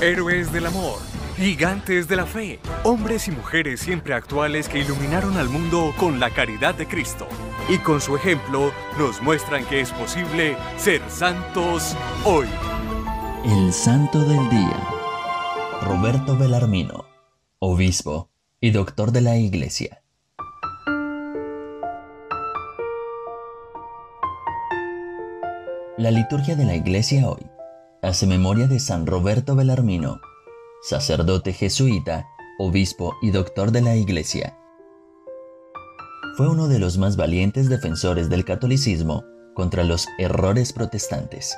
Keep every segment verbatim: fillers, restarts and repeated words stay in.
Héroes del amor, gigantes de la fe, hombres y mujeres siempre actuales que iluminaron al mundo con la caridad de Cristo. Y con su ejemplo nos muestran que es posible ser santos hoy. El santo del día. Roberto Belarmino, obispo y doctor de la Iglesia. La liturgia de la Iglesia hoy hace memoria de San Roberto Belarmino, sacerdote jesuita, obispo y doctor de la Iglesia. Fue uno de los más valientes defensores del catolicismo contra los errores protestantes.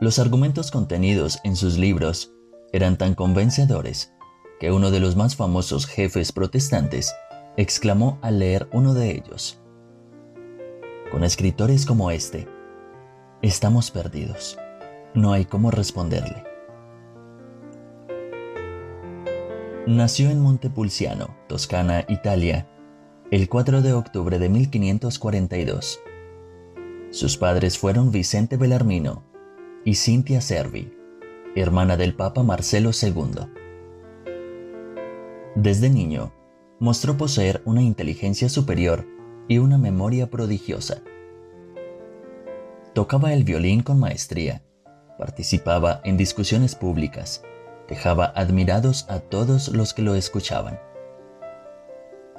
Los argumentos contenidos en sus libros eran tan convencedores que uno de los más famosos jefes protestantes exclamó al leer uno de ellos: "Con escritores como este, estamos perdidos. No hay cómo responderle". Nació en Montepulciano, Toscana, Italia, el cuatro de octubre de mil quinientos cuarenta y dos. Sus padres fueron Vicente Belarmino y Cintia Servi, hermana del Papa Marcelo segundo. Desde niño, mostró poseer una inteligencia superior y una memoria prodigiosa. Tocaba el violín con maestría, participaba en discusiones públicas, dejaba admirados a todos los que lo escuchaban.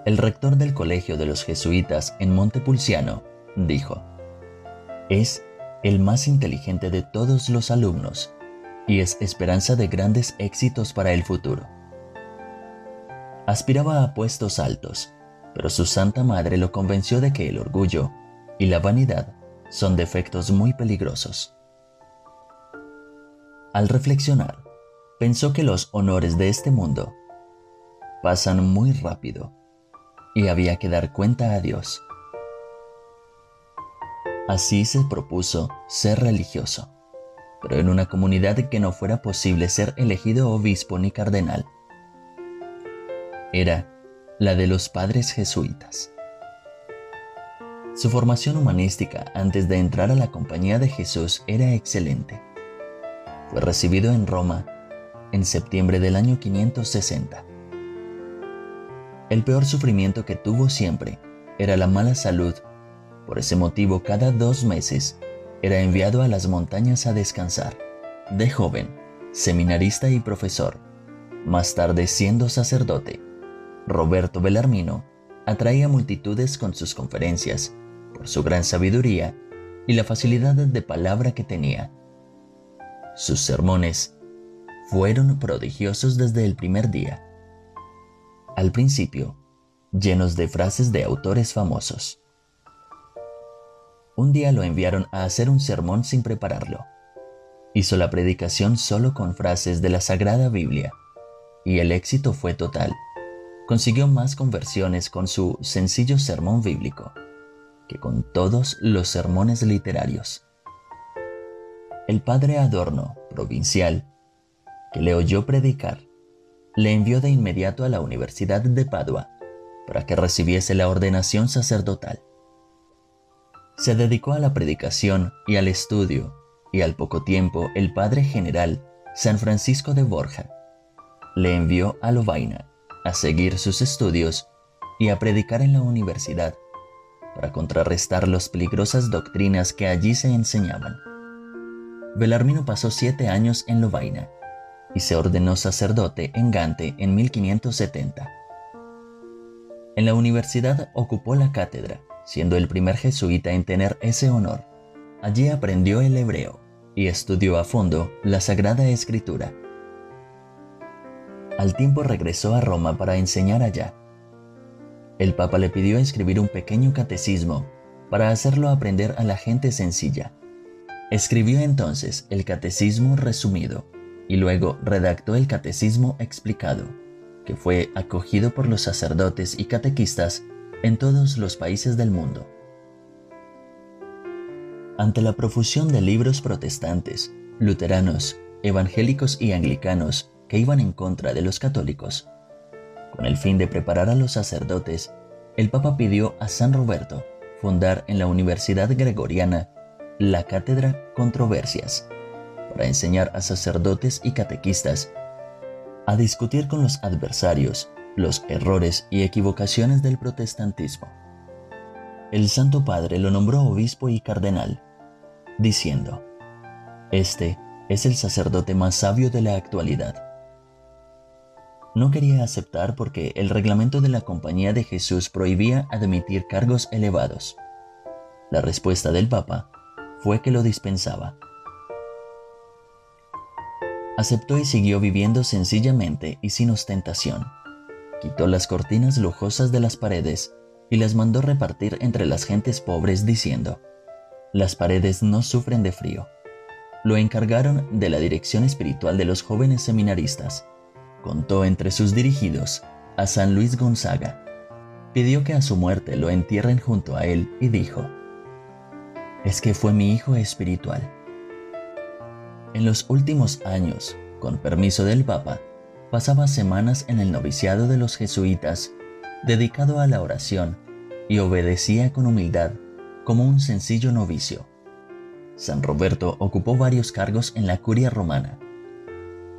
El rector del Colegio de los Jesuitas en Montepulciano dijo: "Es el más inteligente de todos los alumnos y es esperanza de grandes éxitos para el futuro". Aspiraba a puestos altos, pero su Santa Madre lo convenció de que el orgullo y la vanidad son defectos muy peligrosos. Al reflexionar, pensó que los honores de este mundo pasan muy rápido y había que dar cuenta a Dios. Así se propuso ser religioso, pero en una comunidad que no fuera posible ser elegido obispo ni cardenal. Era la de los padres jesuitas. Su formación humanística antes de entrar a la Compañía de Jesús era excelente. Fue recibido en Roma en septiembre del año quinientos sesenta. El peor sufrimiento que tuvo siempre era la mala salud. Por ese motivo, cada dos meses era enviado a las montañas a descansar. De joven, seminarista y profesor, más tarde siendo sacerdote, Roberto Belarmino atraía multitudes con sus conferencias, por su gran sabiduría y la facilidad de palabra que tenía. Sus sermones fueron prodigiosos desde el primer día, al principio llenos de frases de autores famosos. Un día lo enviaron a hacer un sermón sin prepararlo. Hizo la predicación solo con frases de la Sagrada Biblia y el éxito fue total. Consiguió más conversiones con su sencillo sermón bíblico que con todos los sermones literarios. El padre Adorno, provincial, que le oyó predicar, le envió de inmediato a la Universidad de Padua para que recibiese la ordenación sacerdotal. Se dedicó a la predicación y al estudio, y al poco tiempo el padre general, San Francisco de Borja, le envió a Lovaina a seguir sus estudios y a predicar en la universidad, para contrarrestar las peligrosas doctrinas que allí se enseñaban. Belarmino pasó siete años en Lovaina y se ordenó sacerdote en Gante en mil quinientos setenta. En la universidad ocupó la cátedra, siendo el primer jesuita en tener ese honor. Allí aprendió el hebreo y estudió a fondo la Sagrada Escritura. Al tiempo regresó a Roma para enseñar allá. El Papa le pidió escribir un pequeño catecismo para hacerlo aprender a la gente sencilla. Escribió entonces el catecismo resumido y luego redactó el catecismo explicado, que fue acogido por los sacerdotes y catequistas en todos los países del mundo. Ante la profusión de libros protestantes, luteranos, evangélicos y anglicanos, que iban en contra de los católicos, con el fin de preparar a los sacerdotes, el Papa pidió a San Roberto fundar en la Universidad Gregoriana la Cátedra Controversias, para enseñar a sacerdotes y catequistas, a discutir con los adversarios los errores y equivocaciones del protestantismo. El Santo Padre lo nombró obispo y cardenal, diciendo: «Este es el sacerdote más sabio de la actualidad». No quería aceptar porque el reglamento de la Compañía de Jesús prohibía admitir cargos elevados. La respuesta del Papa fue que lo dispensaba. Aceptó y siguió viviendo sencillamente y sin ostentación. Quitó las cortinas lujosas de las paredes y las mandó repartir entre las gentes pobres, diciendo: «Las paredes no sufren de frío». Lo encargaron de la dirección espiritual de los jóvenes seminaristas. Contó entre sus dirigidos a San Luis Gonzaga. Pidió que a su muerte lo entierren junto a él y dijo: «Es que fue mi hijo espiritual». En los últimos años, con permiso del Papa, pasaba semanas en el noviciado de los jesuitas, dedicado a la oración, y obedecía con humildad, como un sencillo novicio. San Roberto ocupó varios cargos en la curia romana,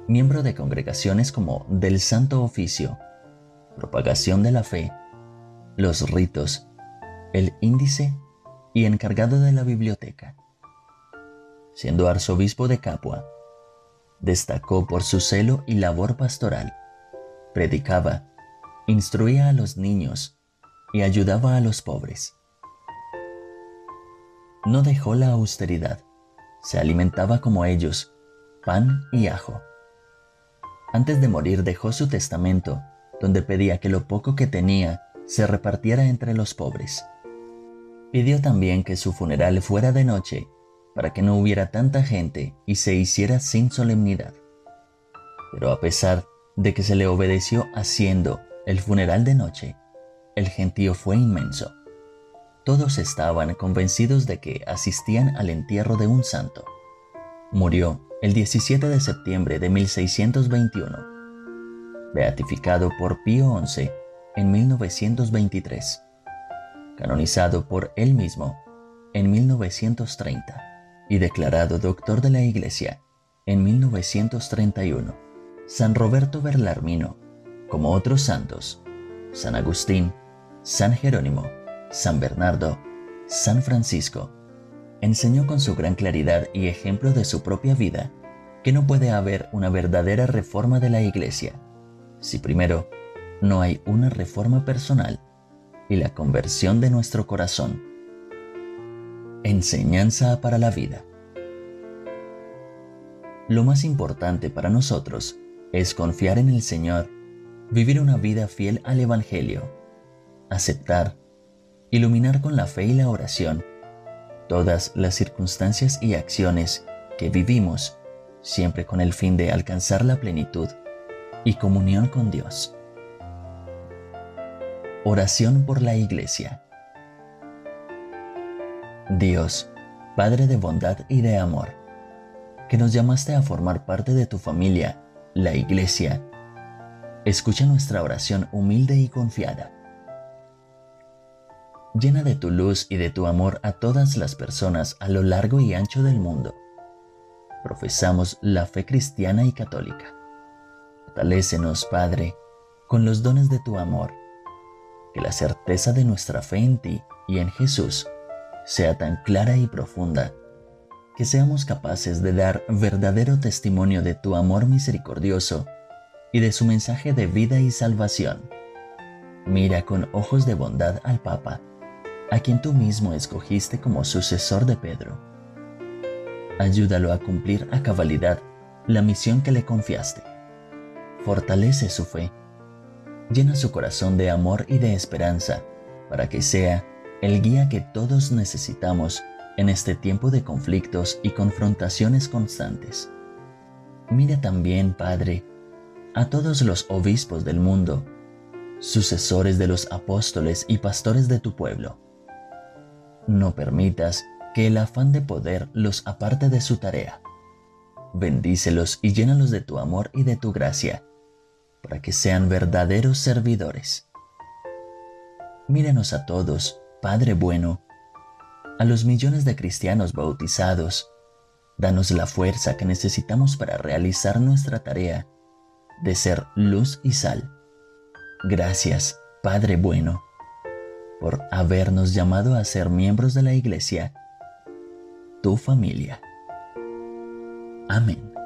miembro de congregaciones como del Santo Oficio, Propagación de la Fe, los Ritos, el Índice y encargado de la biblioteca. Siendo arzobispo de Capua, destacó por su celo y labor pastoral. Predicaba, instruía a los niños y ayudaba a los pobres. No dejó la austeridad, se alimentaba como ellos, pan y ajo. Antes de morir dejó su testamento, donde pedía que lo poco que tenía se repartiera entre los pobres. Pidió también que su funeral fuera de noche, para que no hubiera tanta gente y se hiciera sin solemnidad. Pero a pesar de que se le obedeció haciendo el funeral de noche, el gentío fue inmenso. Todos estaban convencidos de que asistían al entierro de un santo. Murió el diecisiete de septiembre de mil seiscientos veintiuno, beatificado por Pío once en mil novecientos veintitrés, canonizado por él mismo en mil novecientos treinta. Y declarado doctor de la Iglesia en mil novecientos treinta y uno. San Roberto Belarmino, como otros santos, San Agustín, San Jerónimo, San Bernardo, San Francisco, enseñó con su gran claridad y ejemplo de su propia vida que no puede haber una verdadera reforma de la Iglesia si primero no hay una reforma personal y la conversión de nuestro corazón. Enseñanza para la vida. Lo más importante para nosotros es confiar en el Señor, vivir una vida fiel al Evangelio, aceptar, iluminar con la fe y la oración todas las circunstancias y acciones que vivimos, siempre con el fin de alcanzar la plenitud y comunión con Dios. Oración por la Iglesia. Dios, Padre de bondad y de amor, que nos llamaste a formar parte de tu familia, la Iglesia, escucha nuestra oración humilde y confiada. Llena de tu luz y de tu amor a todas las personas a lo largo y ancho del mundo. Profesamos la fe cristiana y católica. Fortalécenos, Padre, con los dones de tu amor, que la certeza de nuestra fe en ti y en Jesús sea tan clara y profunda, que seamos capaces de dar verdadero testimonio de tu amor misericordioso y de su mensaje de vida y salvación. Mira con ojos de bondad al Papa, a quien tú mismo escogiste como sucesor de Pedro. Ayúdalo a cumplir a cabalidad la misión que le confiaste. Fortalece su fe, llena su corazón de amor y de esperanza, para que sea el guía que todos necesitamos en este tiempo de conflictos y confrontaciones constantes. Mira también, Padre, a todos los obispos del mundo, sucesores de los apóstoles y pastores de tu pueblo. No permitas que el afán de poder los aparte de su tarea. Bendícelos y llénalos de tu amor y de tu gracia, para que sean verdaderos servidores. Míranos a todos, Padre bueno, a los millones de cristianos bautizados, Danos la fuerza que necesitamos para realizar nuestra tarea de ser luz y sal. Gracias, Padre bueno, por habernos llamado a ser miembros de la Iglesia, tu familia. Amén.